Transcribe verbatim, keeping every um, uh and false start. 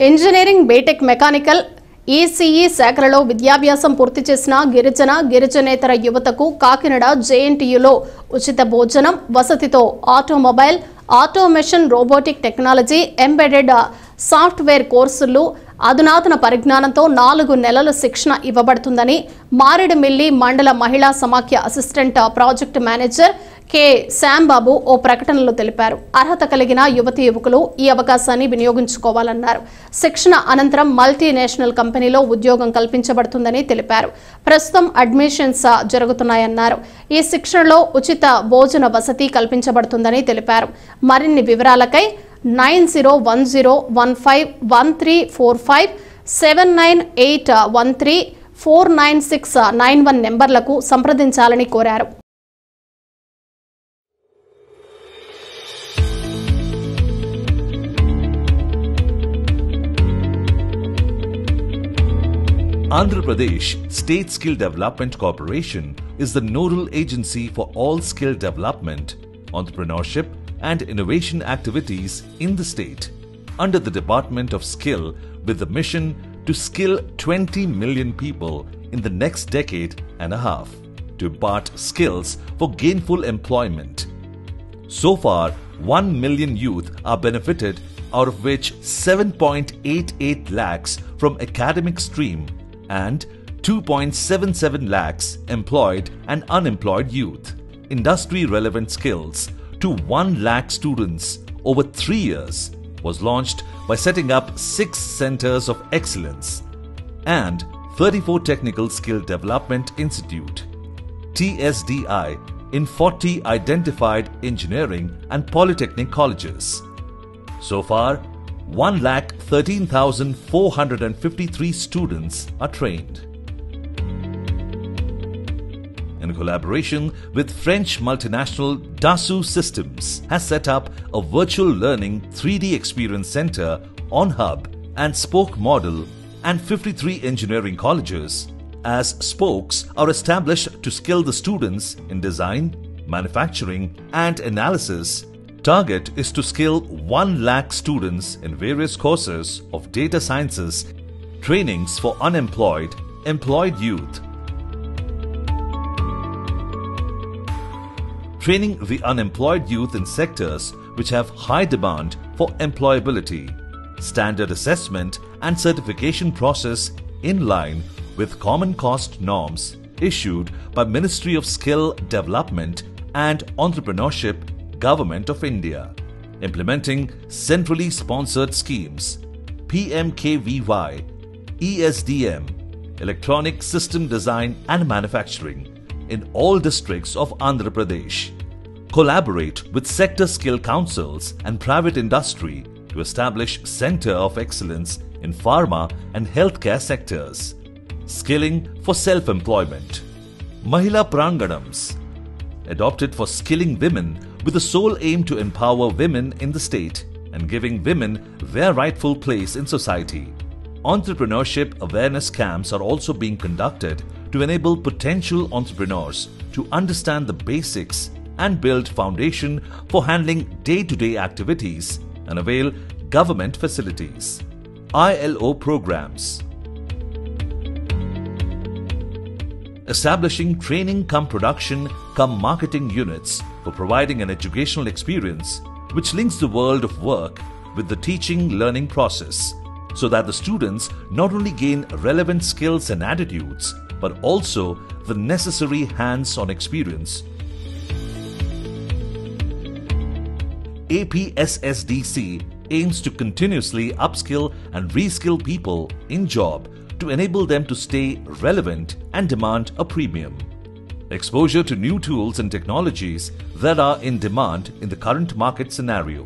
Engineering, Batek Mechanical, E C E, Sakralo, Vidyabhyasam, Purtichesna, Girichanetara, Girichanetara, Yuvataku, Kakinada, J N T U L O, Uchita, Bojanam, Vasatito, Automobile, Automation, Robotic Technology, Embedded Software కోర్సులు అధునాతన పరిజ్ఞానంతో నాలుగు నెలల శిక్షణ ఇవ్వబడుతుందని మారిడ్ milli మండల మహిళా సమాఖ్య assistant project manager K. Sam Babu ఓ ప్రకటనలో తెలిపారు. అర్హత కలిగిన యువతి యువకులు ఈ అవకాశాన్ని వినియోగించుకోవాలన్నారు. శిక్షణ అనంతరం మల్టీనేషనల్ కంపెనీలో ఉద్యోగం కల్పించబడుతుందని తెలిపారు. ప్రస్తుతం అడ్మిషన్స్ జరుగుతున్నాయన్నారు. ఈ శిక్షణలో ఉచిత భోజన వసతి కల్పించబడుతుందని తెలిపారు. మరిన్ని వివరాలకై nine zero one zero one five one three four five seven nine eight one three four nine six nine one నెంబర్లకు సంప్రదించాలని కోరారు. Andhra Pradesh State Skill Development Corporation is the nodal agency for all skill development, entrepreneurship and innovation activities in the state, under the Department of Skill, with the mission to skill twenty million people in the next decade and a half to impart skills for gainful employment. So far, one million youth are benefited, out of which seven point eight eight lakhs from academic stream and two point seven seven lakhs employed and unemployed youth. Industry-relevant skills to one lakh students over three years was launched by setting up six centers of excellence and thirty-four Technical Skill Development Institute, T S D I, in forty identified engineering and polytechnic colleges. So far, one lakh thirteen thousand four hundred fifty-three students are trained. In collaboration with French multinational Dassault Systems, has set up a virtual learning three D experience center on hub and spoke model, and fifty-three engineering colleges as spokes are established to skill the students in design, manufacturing and analysis. Target is to skill one lakh students in various courses of data sciences, trainings for unemployed, employed youth, training the unemployed youth in sectors which have high demand for employability, standard assessment and certification process in line with common cost norms issued by Ministry of Skill Development and Entrepreneurship, Government of India, implementing centrally sponsored schemes, P M K V Y, E S D M, Electronic System Design and Manufacturing, in all districts of Andhra Pradesh. Collaborate with sector skill councils and private industry to establish center of excellence in pharma and healthcare sectors. Skilling for self-employment. Mahila Pranganams, adopted for skilling women with the sole aim to empower women in the state and giving women their rightful place in society. Entrepreneurship awareness camps are also being conducted to enable potential entrepreneurs to understand the basics and build foundation for handling day-to-day activities and avail government facilities. I L O programs. Establishing training cum production cum marketing units for providing an educational experience which links the world of work with the teaching-learning process, so that the students not only gain relevant skills and attitudes but also the necessary hands-on experience. A P S S D C aims to continuously upskill and reskill people in job to enable them to stay relevant and demand a premium. Exposure to new tools and technologies that are in demand in the current market scenario.